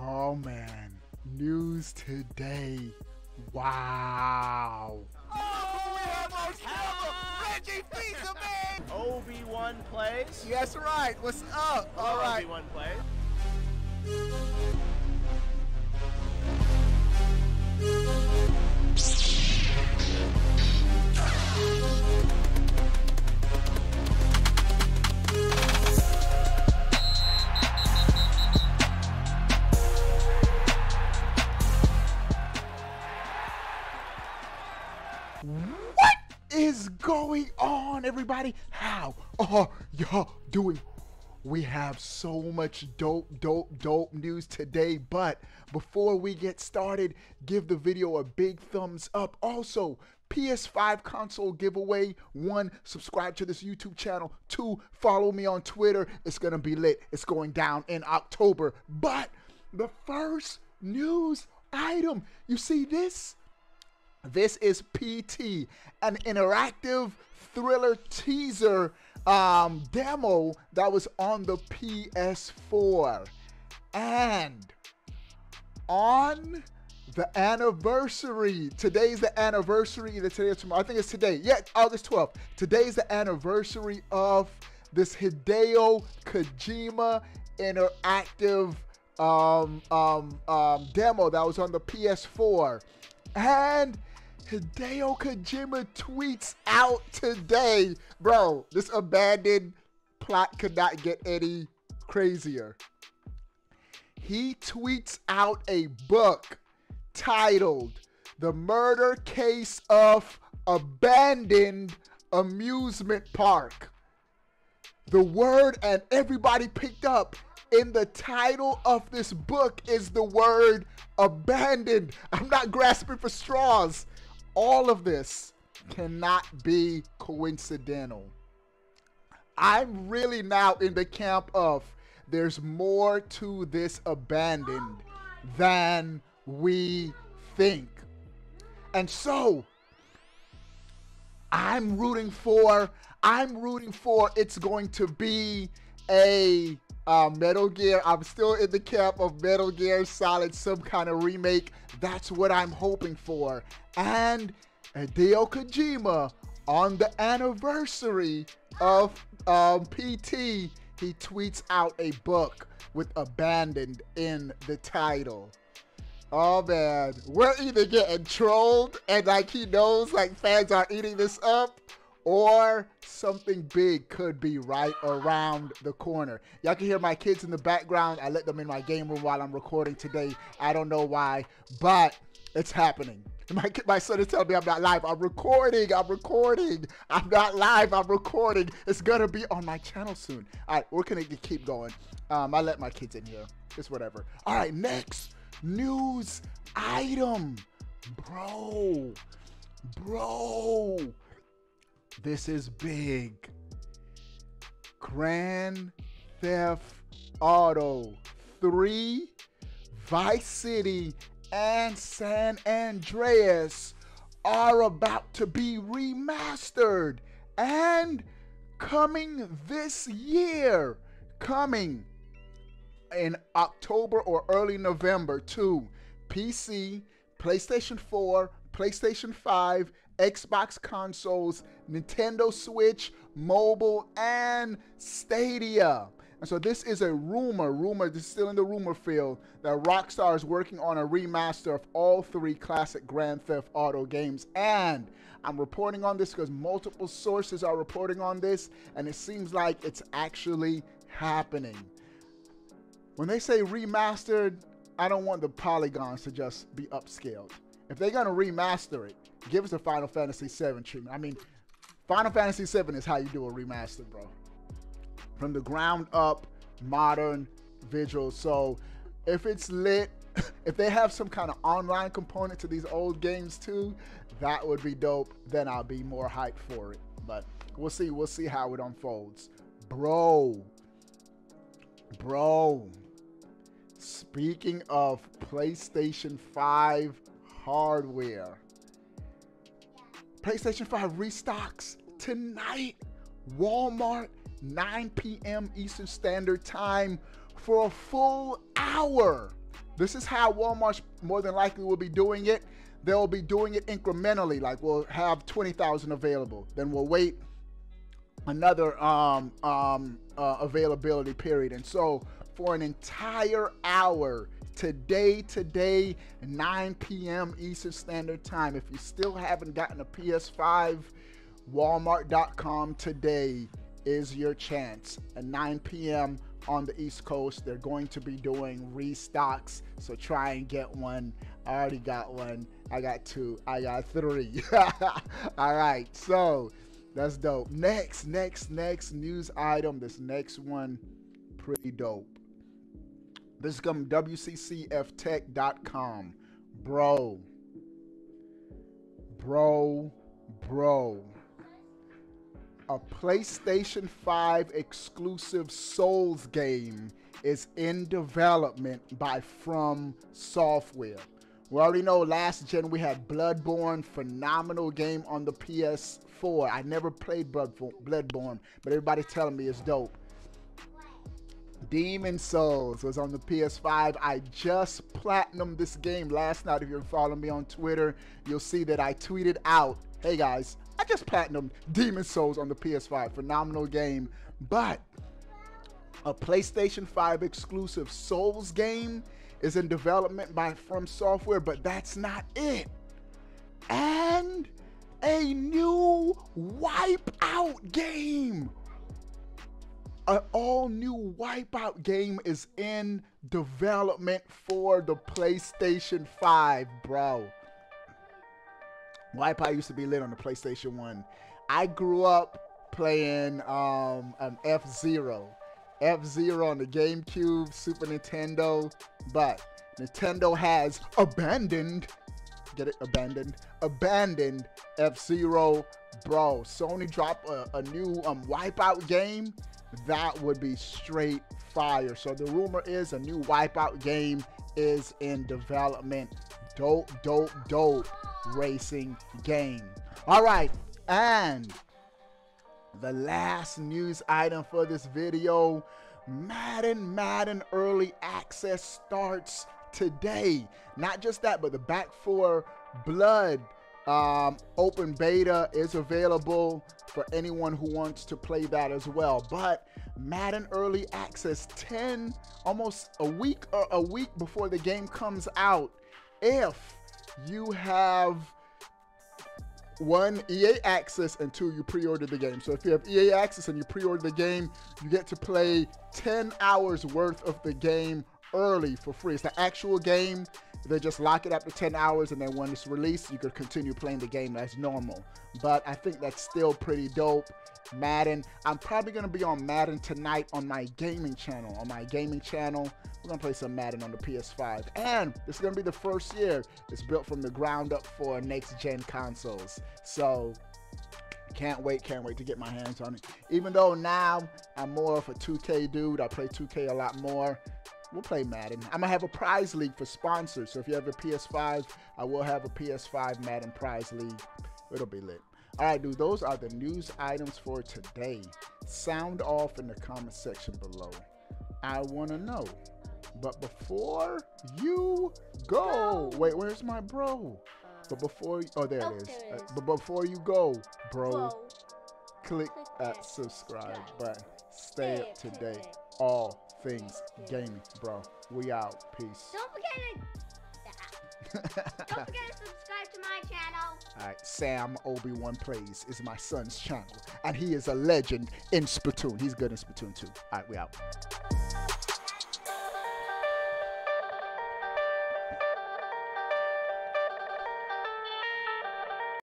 Oh man, news today. Wow. Oh, we almost have him! Reggie Fils-a man! OB1 Plays? Yes, right. What's up? All right. OB1 Plays. What is going on, everybody? How are y'all doing? We have so much dope news today, but before we get started, give the video a big thumbs up. Also, PS5 console giveaway. 1, subscribe to this YouTube channel. 2, follow me on Twitter. It's gonna be lit. It's going down in October. But the first news item, you see this? This is PT, an interactive thriller teaser demo that was on the PS4, and on the anniversary, today's the anniversary, either today or tomorrow, I think it's today, yeah, August 12th, today's the anniversary of this Hideo Kojima interactive demo that was on the PS4, and Hideo Kojima tweets out today, bro, this abandoned plot could not get any crazier. He tweets out a book titled The Murder Case of Abandoned Amusement Park. The word, and everybody picked up, in the title of this book is the word abandoned. I'm not grasping for straws. All of this cannot be coincidental. I'm really now in the camp of there's more to this abandoned than we think. And so I'm rooting for it's going to be a Metal Gear. I'm still in the camp of Metal Gear Solid, some kind of remake. That's what I'm hoping for. And Hideo Kojima, on the anniversary of PT, he tweets out a book with abandoned in the title. Oh man, we're either getting trolled and like he knows like fans are eating this up, or something big could be right around the corner. Y'all can hear my kids in the background. I let them in my game room while I'm recording today. I don't know why, but it's happening. My son is telling me I'm not live. I'm recording. I'm not live, I'm recording. It's gonna be on my channel soon. All right, we're gonna keep going. I let my kids in here, it's whatever. All right, next news item, bro. This is big. Grand Theft Auto 3, Vice City, and San Andreas are about to be remastered and coming this year, coming in October or early November to PC, PlayStation 4, PlayStation 5, Xbox consoles, Nintendo Switch, mobile, and Stadia. And so this is a rumor, this is still in the rumor field, that Rockstar is working on a remaster of all 3 classic Grand Theft Auto games. And I'm reporting on this because multiple sources are reporting on this, and it seems like it's actually happening. When they say remastered, I don't want the polygons to just be upscaled. If they're gonna remaster it, give us a Final Fantasy VII treatment. I mean, Final Fantasy VII is how you do a remaster, bro. From the ground up, modern visuals. So if it's lit, if they have some kind of online component to these old games too, that would be dope. Then I'll be more hyped for it. But we'll see how it unfolds. Bro. Speaking of PlayStation 5 hardware, PlayStation 5 restocks tonight, Walmart, 9 p.m. Eastern Standard Time, for a full hour This is how Walmart more than likely will be doing it. They'll be doing it incrementally, like we'll have 20,000 available, then we'll wait another availability period. And so for an entire hour, today, 9 p.m. Eastern Standard Time, if you still haven't gotten a PS5, Walmart.com today is your chance. At 9 p.m. on the East Coast, they're going to be doing restocks, so try and get one. I already got one. I got two. I got three. All right, so that's dope. Next news item. This next one, pretty dope. This is coming from WCCFTech.com. Bro. A PlayStation 5 exclusive Souls game is in development by From Software. We already know last gen we had Bloodborne, phenomenal game on the PS4. I never played Bloodborne, but everybody's telling me it's dope. Demon's Souls was on the PS5. I just platinumed this game last night. If you're following me on Twitter, you'll see that I tweeted out, hey guys, I just platinumed Demon's Souls on the PS5. Phenomenal game. But a PlayStation 5 exclusive Souls game is in development by From Software, but that's not it. And a new Wipeout game. An all-new Wipeout game is in development for the PlayStation 5, bro. Wipeout used to be lit on the PlayStation 1. I grew up playing an F-Zero on the GameCube, Super Nintendo, but Nintendo has abandoned, get it, abandoned F-Zero, bro. Sony dropped a new Wipeout game. That would be straight fire. So the rumor is a new Wipeout game is in development. Dope racing game. All right, and the last news item for this video, Madden early access starts today. Not just that, but the Back 4 Blood open beta is available for anyone who wants to play that as well. But Madden early access, almost a week before the game comes out, if you have 1, EA access, and 2, you pre-order the game. So if you have EA access and you pre-order the game, you get to play 10 hours worth of the game early for free. It's the actual game. They just lock it after 10 hours, and then when it's released, you could continue playing the game as normal. But I think that's still pretty dope. Madden. I'm probably going to be on Madden tonight on my gaming channel. We're going to play some Madden on the PS5. And it's going to be the first year it's built from the ground up for next-gen consoles. So can't wait to get my hands on it. Even though now I'm more of a 2K dude. I play 2K a lot more. We'll play Madden. I'm going to have a prize league for sponsors. So if you have a PS5, I will have a PS5 Madden prize league. It'll be lit. All right, dude, those are the news items for today. Sound off in the comment section below. I want to know. But before you go. Wait, where's my bro? But before, oh, there it is. But before you go, bro, click that subscribe button. Stay up to date. All things gaming, bro. We out. Peace. Don't forget to subscribe to my channel. All right, Sam OB1 Plays is my son's channel, and he is a legend in Splatoon. He's good in Splatoon too. All right, we out.